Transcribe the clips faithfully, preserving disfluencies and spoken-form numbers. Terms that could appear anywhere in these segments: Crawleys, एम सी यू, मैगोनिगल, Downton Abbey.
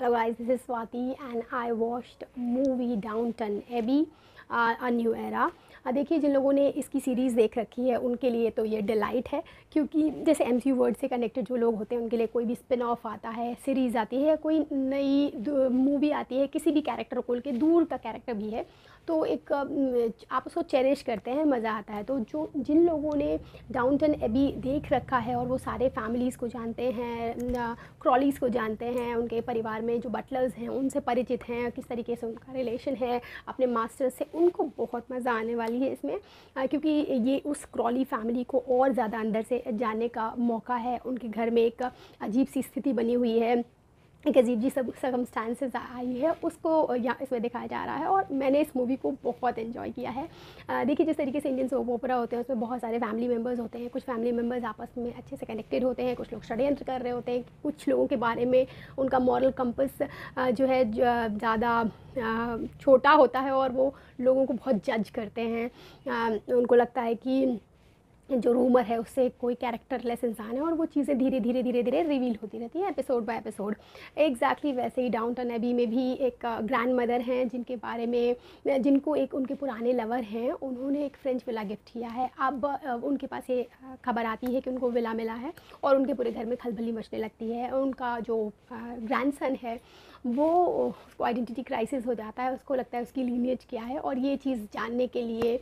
Hello guys, this is Swati and I watched movie Downton Abbey, a new era। देखिए जिन लोगों ने इसकी series देख रखी है उनके लिए तो ये डिलाइट है, क्योंकि जैसे एम सी यू वर्ल्ड से कनेक्टेड जो लोग होते हैं उनके लिए कोई भी स्पिन ऑफ आता है, सीरीज़ आती है, कोई नई मूवी आती है, किसी भी कैरेक्टर को लेकर दूर का कैरेक्टर भी है तो एक आप उसको चेरिश करते हैं, मज़ा आता है। तो जो जिन लोगों ने डाउनटन एबी देख रखा है और वो सारे फैमिलीज़ को जानते हैं, क्रॉलीज़ को जानते हैं, उनके परिवार में जो बटलर्स हैं उनसे परिचित हैं, किस तरीके से उनका रिलेशन है अपने मास्टर्स से, उनको बहुत मज़ा आने वाली है इसमें, क्योंकि ये उस क्रॉली फैमिली को और ज़्यादा अंदर से जानने का मौका है। उनके घर में एक अजीब सी स्थिति बनी हुई है, एक अजीब जी सब सर्कमस्टांसेस आई है, उसको यहाँ इसमें दिखाया जा रहा है और मैंने इस मूवी को बहुत एंजॉय किया है। देखिए जिस तरीके से इंडियन सोप ओपरा होते हैं उसमें बहुत सारे फैमिली मेम्बर्स होते हैं, कुछ फैमिली मेम्बर्स आपस में अच्छे से कनेक्टेड होते हैं, कुछ लोग षड्यंत्र कर रहे होते हैं, कुछ लोगों के बारे में उनका मॉरल कंपस जो है ज़्यादा छोटा होता है और वो लोगों को बहुत जज करते हैं, उनको लगता है कि जो रूमर है उससे कोई कैरेक्टरलेस इंसान है और वो चीज़ें धीरे धीरे धीरे धीरे रिवील होती रहती हैं एपिसोड बाय एपिसोड। एग्जैक्टली वैसे ही डाउनटन एबी में भी एक ग्रैंड मदर हैं जिनके बारे में, जिनको एक उनके पुराने लवर हैं उन्होंने एक फ्रेंच विला गिफ्ट किया है, अब उनके पास ये खबर आती है कि उनको विला मिला है और उनके पूरे घर में खलबली मचने लगती है। उनका जो ग्रैंडसन है वो, उसको आइडेंटिटी क्राइसिस हो जाता है, उसको लगता है उसकी लीनियज क्या है और ये चीज़ जानने के लिए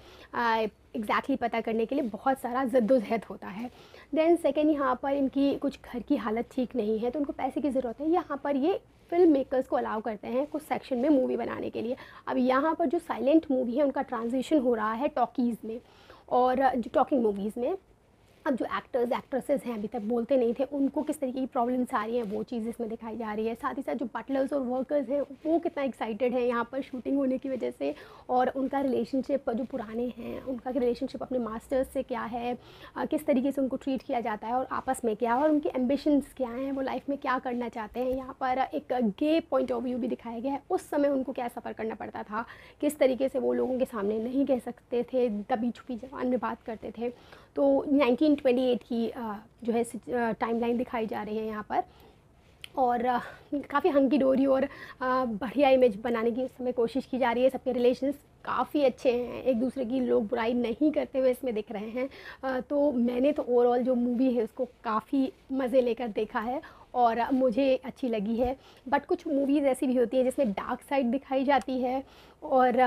एग्जैक्टली पता करने के लिए बहुत सारा जद्दोजहद होता है। देन सेकेंड, यहाँ पर इनकी कुछ घर की हालत ठीक नहीं है तो उनको पैसे की ज़रूरत है, यहाँ पर ये फिल्म मेकर्स को अलाउ करते हैं कुछ सेक्शन में मूवी बनाने के लिए। अब यहाँ पर जो साइलेंट मूवी है उनका ट्रांजिशन हो रहा है टॉकीज़ में और जो टॉकिंग मूवीज़ में। अब जो एक्टर्स एक्ट्रेसेस हैं अभी तक बोलते नहीं थे उनको किस तरीके की प्रॉब्लम्स आ रही हैं वो चीज़ इसमें दिखाई जा रही है, साथ ही साथ जो बटलर्स और वर्कर्स हैं वो कितना एक्साइटेड हैं यहाँ पर शूटिंग होने की वजह से, और उनका रिलेशनशिप जो पुराने हैं उनका रिलेशनशिप अपने मास्टर्स से क्या है, किस तरीके से उनको ट्रीट किया जाता है और आपस में क्या, और उनके एम्बिशंस क्या हैं, वो लाइफ में क्या करना चाहते हैं। यहाँ पर एक गे पॉइंट ऑफ व्यू भी दिखाया गया है, उस समय उनको क्या सफ़र करना पड़ता था, किस तरीके से वो लोगों के सामने नहीं कह सकते थे, दबी छुपी जबान में बात करते थे। तो नाइनटीन ट्वेंटी एट की जो है टाइमलाइन दिखाई जा रही है यहाँ पर और काफ़ी हंकी डोरी और बढ़िया इमेज बनाने की इसमें कोशिश की जा रही है। सबके रिलेशंस काफ़ी अच्छे हैं, एक दूसरे की लोग बुराई नहीं करते हुए इसमें दिख रहे हैं। तो मैंने तो ओवरऑल जो मूवी है उसको काफ़ी मज़े लेकर देखा है और मुझे अच्छी लगी है। बट कुछ मूवीज़ ऐसी भी होती हैं जिसमें डार्क साइड दिखाई जाती है और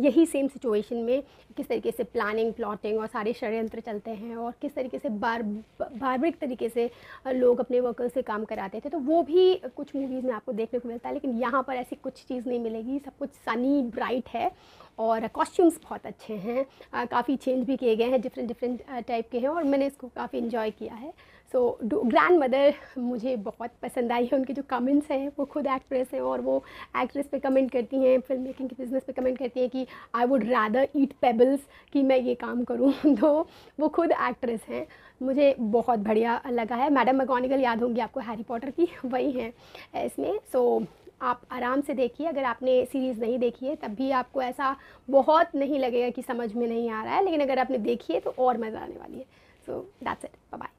यही सेम सिचुएशन में किस तरीके से प्लानिंग, प्लॉटिंग और सारे षड्यंत्र चलते हैं और किस तरीके से बार बार्बरिक तरीके से लोग अपने वर्कर्स से काम कराते थे, तो वो भी कुछ मूवीज़ में आपको देखने को मिलता है। लेकिन यहाँ पर ऐसी कुछ चीज़ नहीं मिलेगी, सब कुछ सनी ब्राइट है और कॉस्ट्यूम्स बहुत अच्छे हैं, काफ़ी चेंज भी किए गए हैं, डिफरेंट डिफरेंट टाइप के हैं और मैंने इसको काफ़ी इन्जॉय किया है। सो ग्रैंड मदर मुझे बहुत पसंद आई है, उनके जो कमेंट्स हैं, वो खुद एक्ट्रेस हैं और वो एक्ट्रेस पे कमेंट करती हैं, फिल्म मेकिंग के बिज़नेस पे कमेंट करती हैं कि I would rather eat pebbles, कि मैं ये काम करूँ तो वो खुद एक्ट्रेस हैं, मुझे बहुत बढ़िया लगा है। मैडम मैगोनिगल याद होंगी आपको हैरी पॉटर की, वही हैं इसमें। सो so, आप आराम से देखिए, अगर आपने सीरीज़ नहीं देखी है तब भी आपको ऐसा बहुत नहीं लगेगा कि समझ में नहीं आ रहा है, लेकिन अगर आपने देखी है तो और मज़ा आने वाली है। So that's it, bye bye.